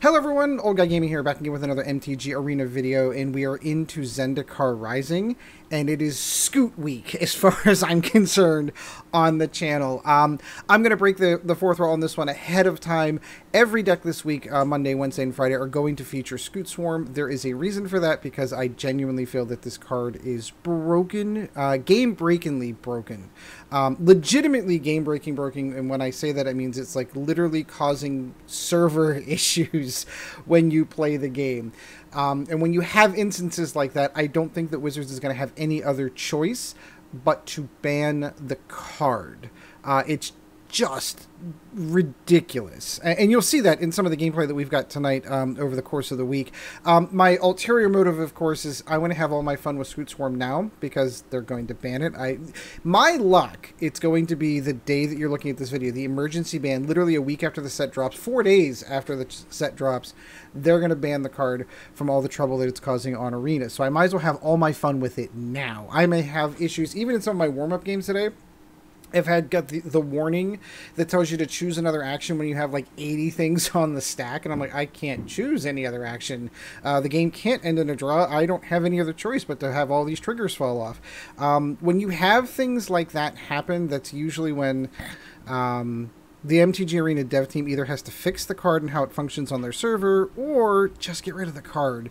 Hello everyone, Old Guy Gaming here, back again with another MTG Arena video, and we are into Zendikar Rising, and it is Scute Week, as far as I'm concerned, on the channel. I'm going to break the fourth wall on this one ahead of time. Every deck this week, Monday, Wednesday, and Friday, are going to feature Scute Swarm. There is a reason for that, because I genuinely feel that this card is broken, game-breakingly broken. Legitimately game-breaking broken, and when I say that, it means it's like literally causing server issues when you play the game. And when you have instances like that, I don't think that Wizards is going to have any other choice but to ban the card. It's just ridiculous. And you'll see that in some of the gameplay that we've got tonight over the course of the week. My ulterior motive, of course, is I want to have all my fun with Scute Swarm now because they're going to ban it. My luck, it's going to be the day that you're looking at this video, the emergency ban, literally a week after the set drops, 4 days after the set drops, they're going to ban the card from all the trouble that it's causing on Arena. So I might as well have all my fun with it now. I may have issues, even in some of my warm-up games today, I've got the warning that tells you to choose another action when you have like 80 things on the stack, and I'm like, I can't choose any other action. The game can't end in a draw. I don't have any other choice but to have all these triggers fall off. When you have things like that happen, that's usually when the MTG Arena dev team either has to fix the card and how it functions on their server, or just get rid of the card.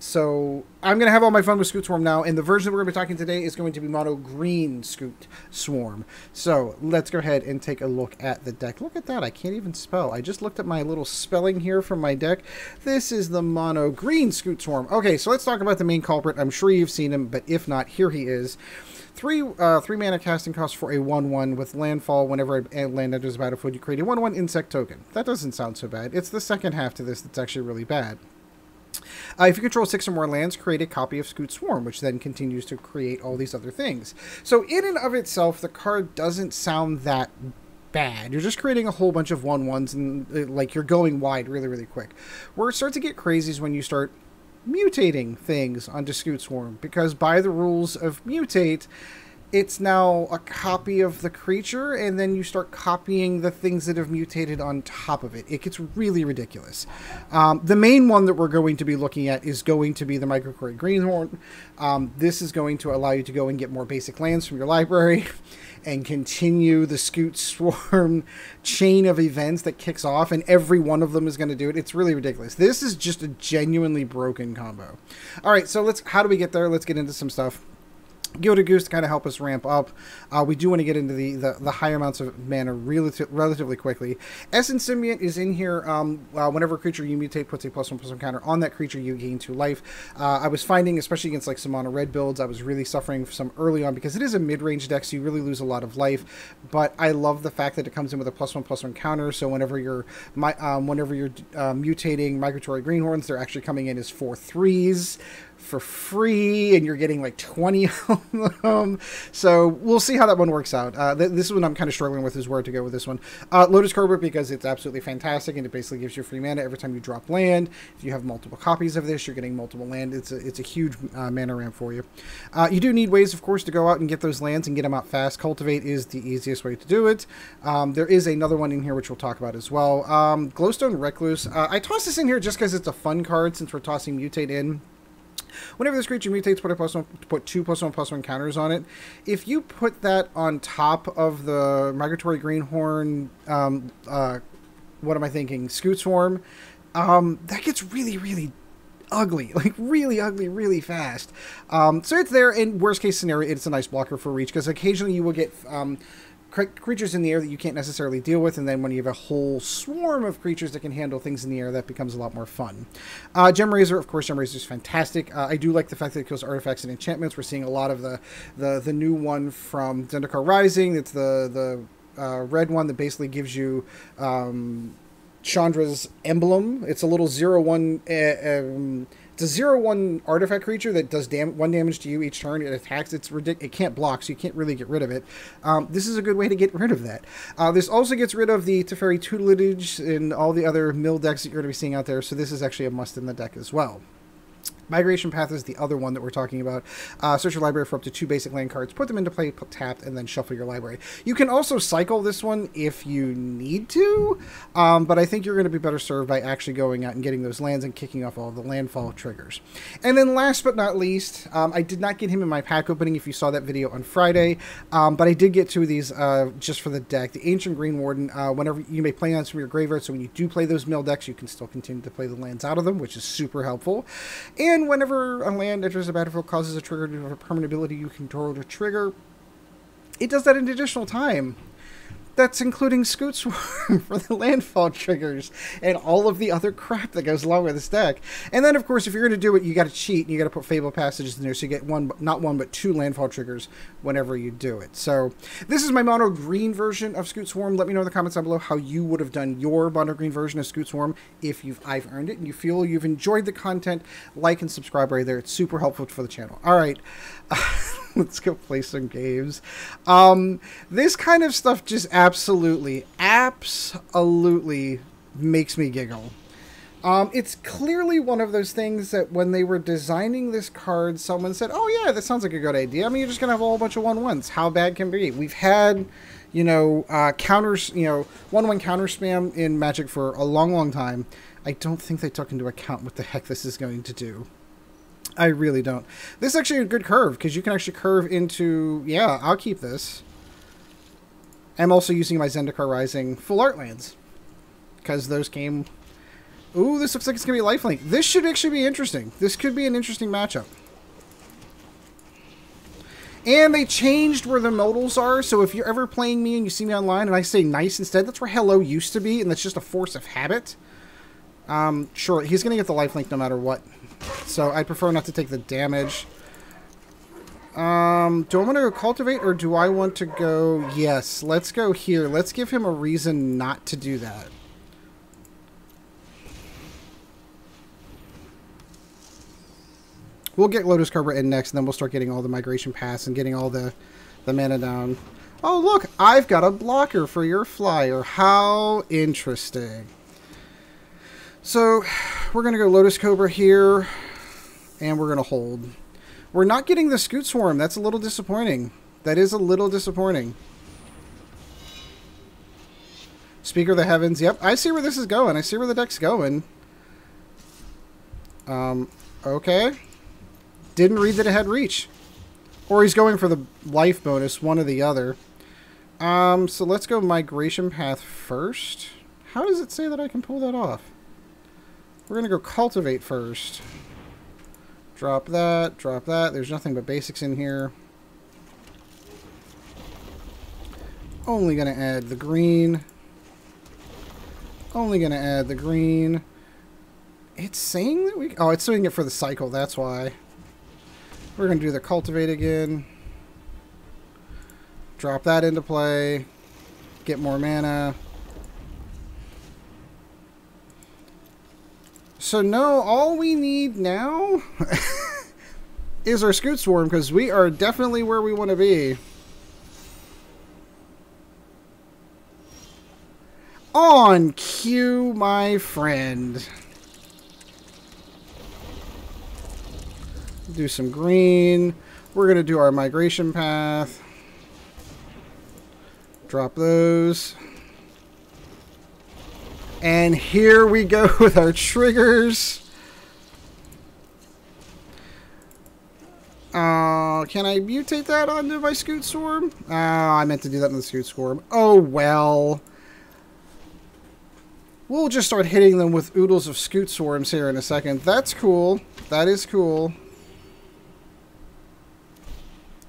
So I'm going to have all my fun with Scute Swarm now, and the version we're going to be talking today is going to be mono green Scute Swarm. So let's go ahead and take a look at the deck. Look at that, I can't even spell. I just looked at my little spelling here from my deck. This is the mono green Scute Swarm. Okay, so let's talk about the main culprit. I'm sure you've seen him, but if not, here he is. Three mana casting cost for a 1/1 with landfall. Whenever a land enters the battlefield, you create a 1/1 insect token. That doesn't sound so bad. It's the second half to this that's actually really bad. If you control 6 or more lands, create a copy of Scute Swarm, which then continues to create all these other things. So in and of itself, the card doesn't sound that bad. You're just creating a whole bunch of 1/1s, and like you're going wide really, really quick. Where it starts to get crazy is when you start mutating things onto Scute Swarm, because by the rules of mutate, it's now a copy of the creature, and then you start copying the things that have mutated on top of it. It gets really ridiculous. The main one that we're going to be looking at is going to be the Migratory Greathorn. This is going to allow you to go and get more basic lands from your library and continue the Scute Swarm chain of events that kicks off, and every one of them is going to do it. It's really ridiculous. This is just a genuinely broken combo. All right, so how do we get there? Let's get into some stuff. Gilded Goose to kind of help us ramp up. We do want to get into the higher amounts of mana relatively quickly. Essence Symbiote is in here. Whenever a creature you mutate puts a +1/+1 counter on that creature, you gain 2 life. I was finding, especially against like some mono red builds, I was really suffering for some early on because it is a mid-range deck, so you really lose a lot of life. But I love the fact that it comes in with a +1/+1 counter, so whenever you're mutating Migratory Greenhorns, they're actually coming in as 4/3s. For free, and you're getting like 20 of them. So we'll see how that one works out. This is what I'm kind of struggling with, is where to go with this one. Lotus Cobra, because it's absolutely fantastic, and it basically gives you free mana every time you drop land. If you have multiple copies of this, you're getting multiple land. It's a huge mana ramp for you. You do need ways, of course, to go out and get those lands and get them out fast. Cultivate is the easiest way to do it. There is another one in here which we'll talk about as well. Glowstone Recluse. I toss this in here just because it's a fun card, since we're tossing Mutate in. Whenever this creature mutates, put 2 +1/+1 counters on it. If you put that on top of the Migratory Greenhorn, what am I thinking? Scute Swarm. That gets really, really ugly, like really ugly, really fast. So it's there. In worst case scenario, it's a nice blocker for reach, because occasionally you will get creatures in the air that you can't necessarily deal with, and then when you have a whole swarm of creatures that can handle things in the air, that becomes a lot more fun. Gemrazer, of course, Gemrazer is fantastic. I do like the fact that it kills artifacts and enchantments. We're seeing a lot of the new one from Zendikar Rising. It's the red one that basically gives you Chandra's emblem. It's a little 0/1. It's a 0/1 artifact creature that does 1 damage to you each turn. It attacks. It can't block, so you can't really get rid of it. This is a good way to get rid of that. This also gets rid of the Teferi Tutelage and all the other mill decks that you're going to be seeing out there, so this is actually a must in the deck as well. Migration Path is the other one that we're talking about. Search your library for up to 2 basic land cards, put them into play tapped, and then shuffle your library. You can also cycle this one if you need to, but I think you're going to be better served by actually going out and getting those lands and kicking off all of the landfall triggers. And then last but not least, I did not get him in my pack opening if you saw that video on Friday, but I did get 2 of these just for the deck. The Ancient Greenwarden, whenever you may play on some of your graveyard, so when you do play those mill decks, you can still continue to play the lands out of them, which is super helpful. And whenever a land enters the battlefield, causes a trigger to have a permanent ability you can draw to trigger, it does that an additional time. That's including Scute Swarm for the landfall triggers and all of the other crap that goes along with this deck. And then, of course, if you're going to do it, you got to cheat and you got to put Fabled Passages in there so you get not one, but 2 landfall triggers whenever you do it. So this is my mono green version of Scute Swarm. Let me know in the comments down below how you would have done your mono green version of Scute Swarm if I've earned it and you feel you've enjoyed the content. Like and subscribe right there. It's super helpful for the channel. All right. Let's go play some games. This kind of stuff just absolutely makes me giggle. It's clearly one of those things that when they were designing this card, someone said, oh yeah, that sounds like a good idea. I mean, you're just going to have a whole bunch of 1/1s. How bad can it be? We've had, you know, counters, you know, 1/1 counter spam in Magic for a long, long time. I don't think they took into account what the heck this is going to do. I really don't. This is actually a good curve, because you can actually curve into... Yeah, I'll keep this. I'm also using my Zendikar Rising full art lands, because those came... Ooh, this looks like it's going to be lifelink. This should actually be interesting. This could be an interesting matchup. And they changed where the modals are, so if you're ever playing me and you see me online and I say nice instead, that's where hello used to be, and that's just a force of habit. Sure, he's going to get the lifelink no matter what. So I prefer not to take the damage. Do I want to go cultivate or do I want to go... Yes, let's go here. Let's give him a reason not to do that. We'll get Lotus Cobra in next and then we'll start getting all the Migration Pass and getting all the mana down. Oh look, I've got a blocker for your flyer. How interesting. So, we're going to go Lotus Cobra here, and we're going to hold. We're not getting the Scute Swarm. That's a little disappointing. That is a little disappointing. Speaker of the Heavens. Yep, I see where this is going. I see where the deck's going. Okay. Didn't read that it had reach. Or he's going for the life bonus, one or the other. So let's go Migration Path first. How does it say that I can pull that off? We're going to go cultivate first. Drop that, drop that. There's nothing but basics in here. Only going to add the green. Only going to add the green. It's saying that we... Oh, it's doing it for the cycle, that's why. We're going to do the cultivate again. Drop that into play. Get more mana. So no, all we need now is our Scute Swarm, because we are definitely where we want to be. On cue, my friend. Do some green. We're going to do our Migration Path. Drop those. And here we go with our triggers. Can I mutate that onto my Scute Swarm? I meant to do that on the Scute Swarm. Oh, well. We'll just start hitting them with oodles of Scute Swarms here in a second. That's cool. That is cool.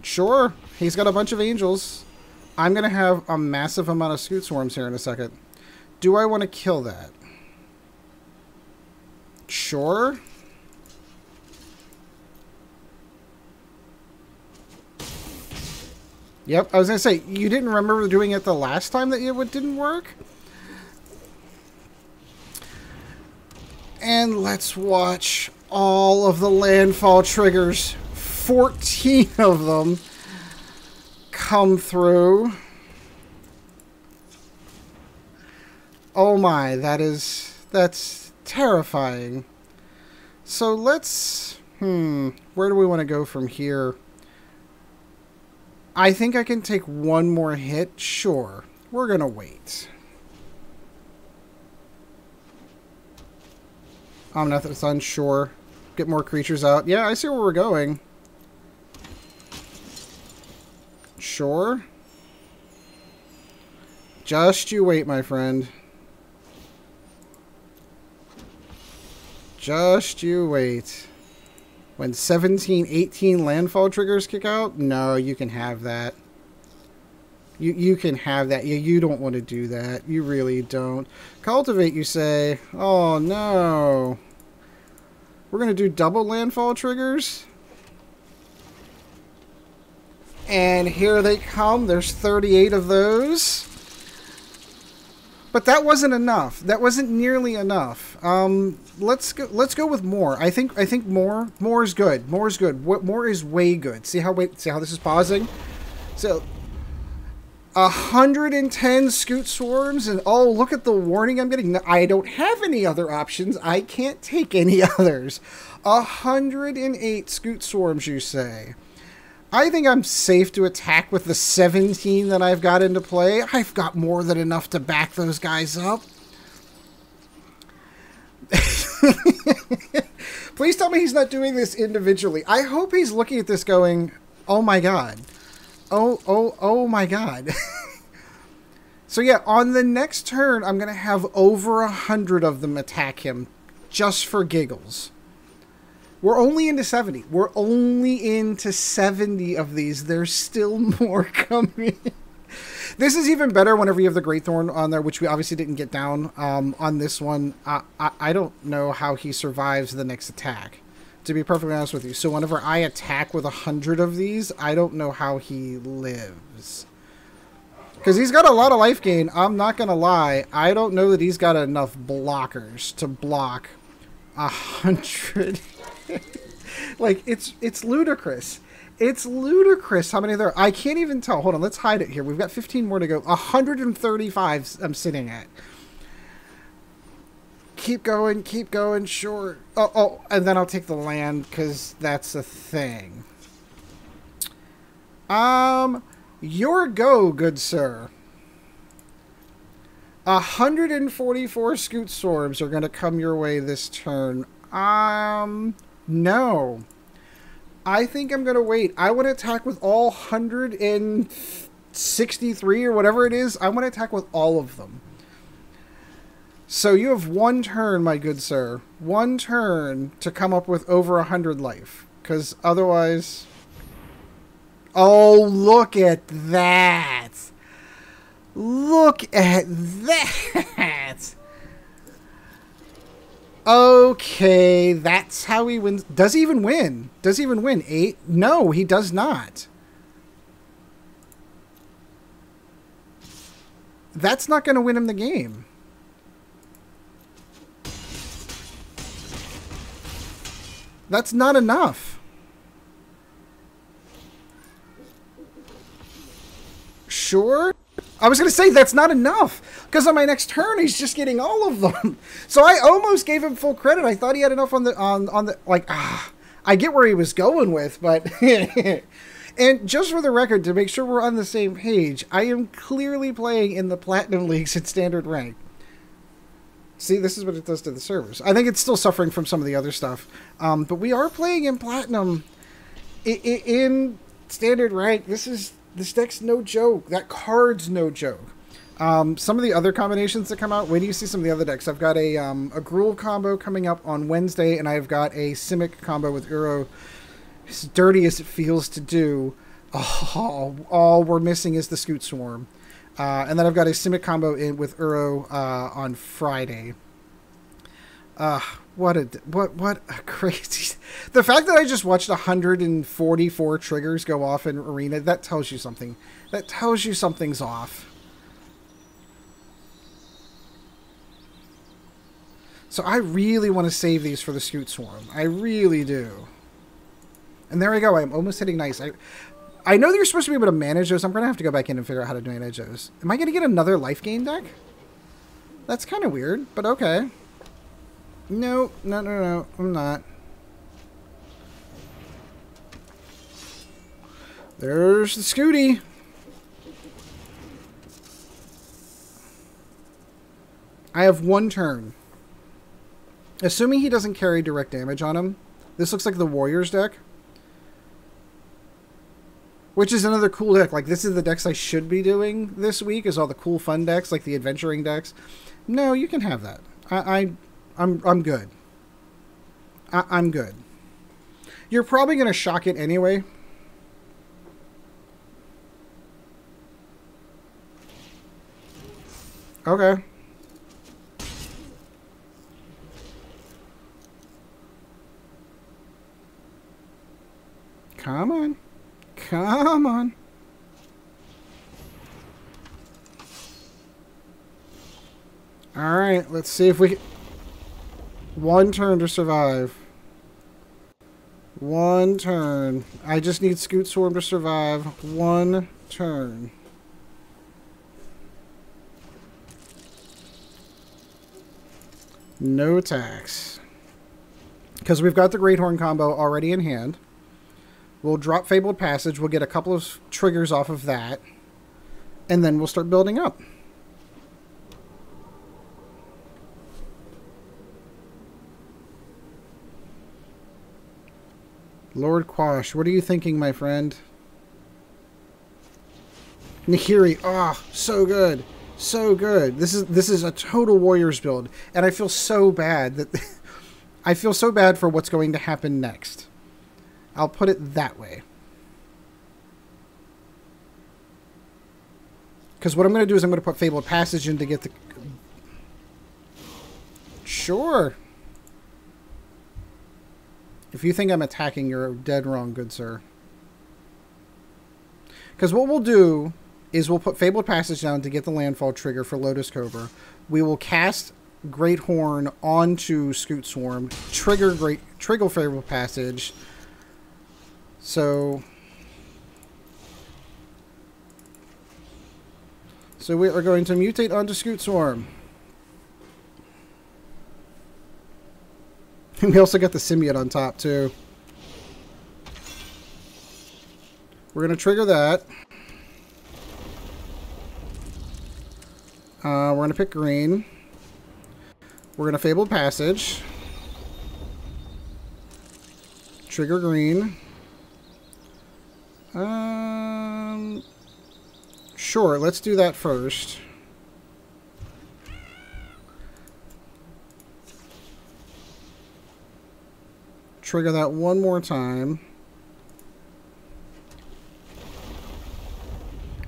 Sure. He's got a bunch of angels. I'm going to have a massive amount of Scute Swarms here in a second. Do I want to kill that? Sure. Yep, I was going to say, you didn't remember doing it the last time that it didn't work? And let's watch all of the landfall triggers, 14 of them, come through. Oh my, that's terrifying. So let's Where do we want to go from here? I think I can take one more hit. Sure. We're going to wait. Omnath's unsure. Get more creatures out. Yeah, I see where we're going. Sure. Just you wait, my friend. Just you wait. When 17, 18 landfall triggers kick out? No, you can have that. You can have that. You don't want to do that. You really don't. Cultivate, you say. Oh, no. We're going to do double landfall triggers. And here they come. There's 38 of those. But that wasn't enough. That wasn't nearly enough. Let's go with more. I think more is good. More is good. More is way good. See how this is pausing? So 110 Scute Swarms, and oh, look at the warning I'm getting. I don't have any other options. I can't take any others. 108 Scute Swarms, you say. I think I'm safe to attack with the 17 that I've got into play. I've got more than enough to back those guys up. Please tell me he's not doing this individually. I hope he's looking at this going, oh my god. Oh my god. So yeah, on the next turn, I'm going to have over 100 of them attack him just for giggles. We're only into 70. We're only into 70 of these. There's still more coming. This is even better whenever you have the Greathorn on there, which we obviously didn't get down on this one. I don't know how he survives the next attack, to be perfectly honest with you. So whenever I attack with 100 of these, I don't know how he lives. Because he's got a lot of life gain. I'm not going to lie. I don't know that he's got enough blockers to block 100... Like, it's ludicrous. It's ludicrous how many there are. I can't even tell. Hold on, let's hide it here. We've got 15 more to go. 135 I'm sitting at. Keep going, sure. Oh, and then I'll take the land, because that's a thing. Your go, good sir. 144 Scute Swarms are going to come your way this turn. No, I think I'm going to wait. I want to attack with all 163 or whatever it is. I want to attack with all of them. So you have one turn, my good sir. One turn to come up with over 100 life. Because otherwise... Oh, look at that. Look at that. Okay, that's how he wins. Does he even win? Does he even win? 8? No, he does not. That's not going to win him the game. That's not enough. Sure. I was going to say, that's not enough, because on my next turn, he's just getting all of them. So I almost gave him full credit. I thought he had enough on the like, I get where he was going with, but... And just for the record, to make sure we're on the same page, I am clearly playing in the Platinum Leagues at standard rank. See, this is what it does to the servers. I think it's still suffering from some of the other stuff. But we are playing in Platinum in standard rank. This deck's no joke. That card's no joke. Some of the other combinations that come out, wait till you see some of the other decks. I've got a Gruul combo coming up on Wednesday, and I've got a Simic combo with Uro. As dirty as it feels to do, all we're missing is the Scute Swarm. And then I've got a Simic combo with Uro on Friday. What a crazy... The fact that I just watched 144 triggers go off in Arena, that tells you something. That tells you something's off. So I really want to save these for the Scute Swarm. I really do. And there we go. I'm almost hitting nice. I know that you're supposed to be able to manage those. I'm going to have to go back in and figure out how to manage those. Am I going to get another life gain deck? That's kind of weird, but okay. No, I'm not. There's the Scooty. I have one turn. Assuming he doesn't carry direct damage on him. This looks like the Warriors deck. Which is another cool deck. Like, this is the decks I should be doing this week, is all the cool, fun decks, like the adventuring decks. No, you can have that. I'm good. I'm good. You're probably going to shock it anyway. Okay. Come on. Come on. All right, let's see if we can... One turn to survive. One turn. I just need Scute Swarm to survive. One turn. No attacks. Because we've got the Greathorn combo already in hand. We'll drop Fabled Passage. We'll get a couple of triggers off of that. And then we'll start building up. Lord Quash, what are you thinking, my friend? Nahiri. Ah, oh, so good. So good. This is a total Warriors build. And I feel so bad that... I feel so bad for what's going to happen next. I'll put it that way. Because what I'm going to do is I'm going to put Fabled Passage in to get the... Sure. If you think I'm attacking, you're dead wrong, good sir. Because what we'll do is we'll put Fabled Passage down to get the landfall trigger for Lotus Cobra. We will cast Greathorn onto Scute Swarm, trigger Fabled Passage. So we are going to mutate onto Scute Swarm. And we also got the symbiote on top, too. We're going to trigger that. We're going to pick green. We're going to Fabled Passage. Trigger green. Sure, let's do that first. Trigger that one more time.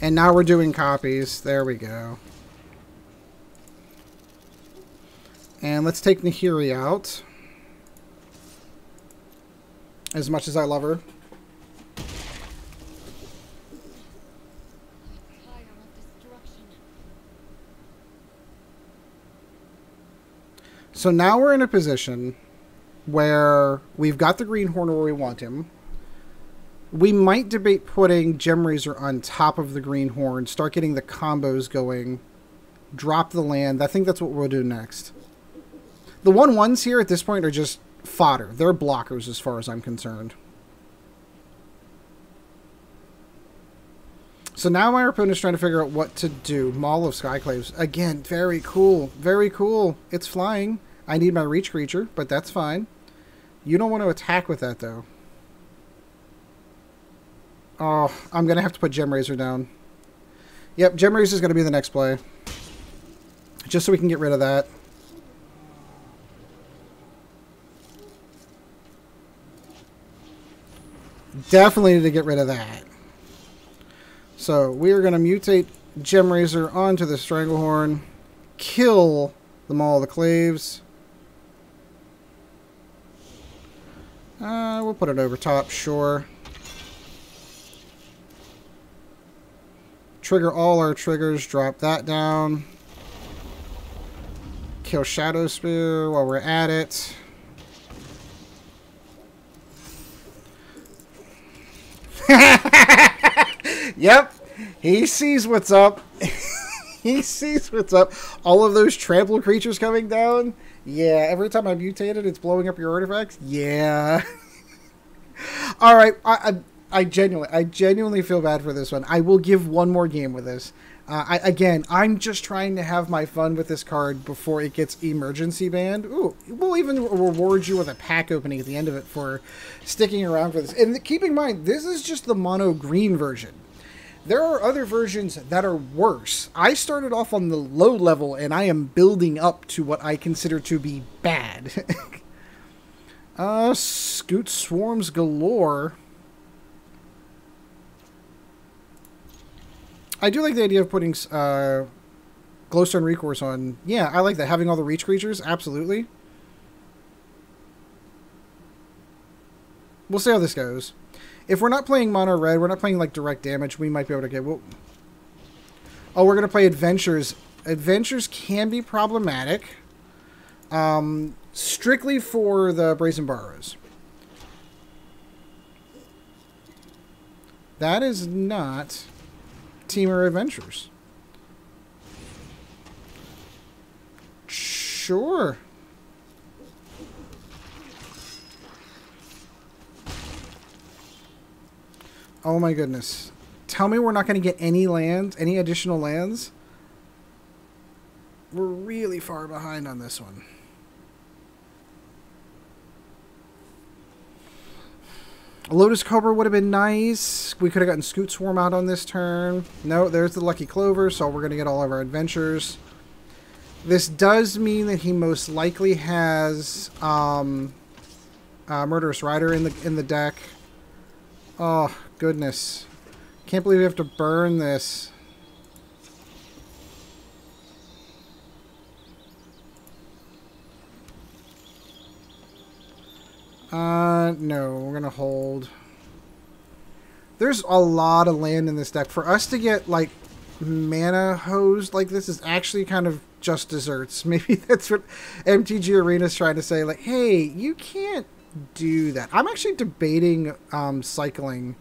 And now we're doing copies. There we go. And let's take Nahiri out. As much as I love her. So now we're in a position where we've got the Greenhorn where we want him. We might debate putting Gemrazer on top of the Greenhorn, start getting the combos going, drop the land. I think that's what we'll do next. The 1/1s here at this point are just fodder. They're blockers as far as I'm concerned. So now my opponent is trying to figure out what to do. Maul of Skyclaves. Again, very cool. Very cool. It's flying. I need my reach creature, but that's fine. You don't want to attack with that, though. Oh, I'm going to have to put Gemrazer down. Yep, Gemrazer is going to be the next play. Just so we can get rid of that. Definitely need to get rid of that. So, we are going to mutate Gemrazer onto the Stranglehorn, kill the Maul of the Claves. We'll put it over top, sure. Trigger all our triggers, drop that down. Kill Shadow Spear while we're at it. Yep, he sees what's up. He sees what's up. All of those trampled creatures coming down. Yeah, every time I mutate it, it's blowing up your artifacts. Yeah. All right, I genuinely feel bad for this one. I will give one more game with this. Again, I'm just trying to have my fun with this card before it gets emergency banned. Ooh, we'll even reward you with a pack opening at the end of it for sticking around for this. And keep in mind, this is just the mono green version. There are other versions that are worse. I started off on the low level, and I am building up to what I consider to be bad. Scute Swarms galore. I do like the idea of putting Glowstone Recourse on. Yeah, I like that. Having all the reach creatures, absolutely. We'll see how this goes. If we're not playing mono red, we're not playing like direct damage, we might be able to get... Well, oh, we're going to play Adventures. Adventures can be problematic. Strictly for the Brazen Borrows. That is not... Teamer Adventures. Sure. Oh my goodness. Tell me we're not going to get any lands, any additional lands. We're really far behind on this one. A Lotus Cobra would have been nice. We could have gotten Scute Swarm out on this turn. No, there's the Lucky Clover, so we're going to get all of our adventures. This does mean that he most likely has Murderous Rider in the deck. Oh, goodness. Can't believe we have to burn this. No, we're going to hold. There's a lot of land in this deck. For us to get, like, mana hosed like this is actually kind of just desserts. Maybe that's what MTG Arena's trying to say. Like, hey, you can't do that. I'm actually debating cycling.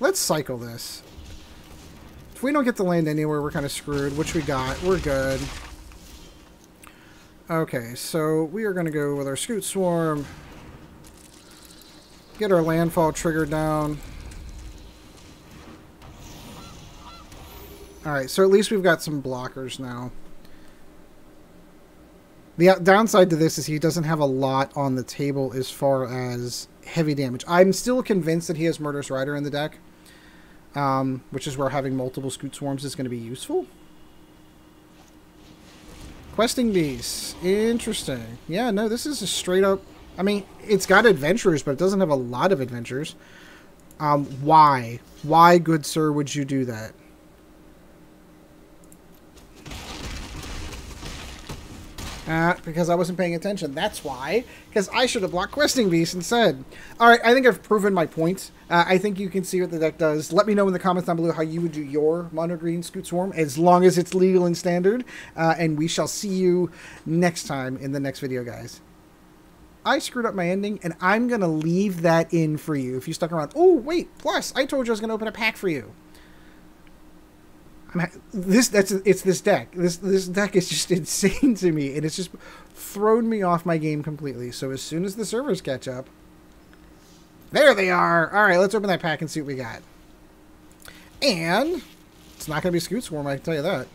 Let's cycle this. If we don't get the land anywhere, we're kind of screwed, which we got. We're good. Okay, so we are going to go with our Scute Swarm. Get our landfall trigger down. Alright, so at least we've got some blockers now. The downside to this is he doesn't have a lot on the table as far as heavy damage. I'm still convinced that he has Murderous Rider in the deck, which is where having multiple Scute Swarms is going to be useful. Questing Beast. Interesting. Yeah, no, this is a straight up... I mean, it's got adventures, but it doesn't have a lot of adventures. Why? Why, good sir, would you do that? Because I wasn't paying attention. That's why. Because I should have blocked Questing Beast instead. Alright, I think I've proven my point. I think you can see what the deck does. Let me know in the comments down below how you would do your mono green Scute Swarm, as long as it's legal and standard. And we shall see you next time in the next video, guys. I screwed up my ending, and I'm going to leave that in for you if you stuck around. Oh, wait. Plus, I told you I was going to open a pack for you. It's this deck. This deck is just insane to me, and it's just thrown me off my game completely. So as soon as the servers catch up... There they are! All right, let's open that pack and see what we got. And it's not going to be Scute Swarm, I can tell you that.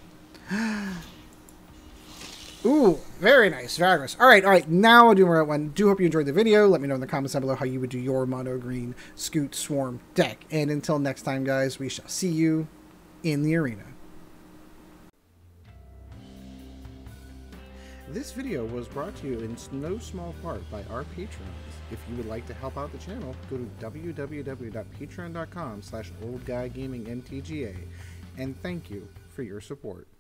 Ooh, very nice, very nice. All right, now I'll do my right one. Do hope you enjoyed the video. Let me know in the comments down below how you would do your mono green Scute Swarm deck. And until next time, guys, we shall see you in the arena. This video was brought to you in no small part by our Patreons. If you would like to help out the channel, go to www.patreon.com/oldguygamingmtga, and thank you for your support.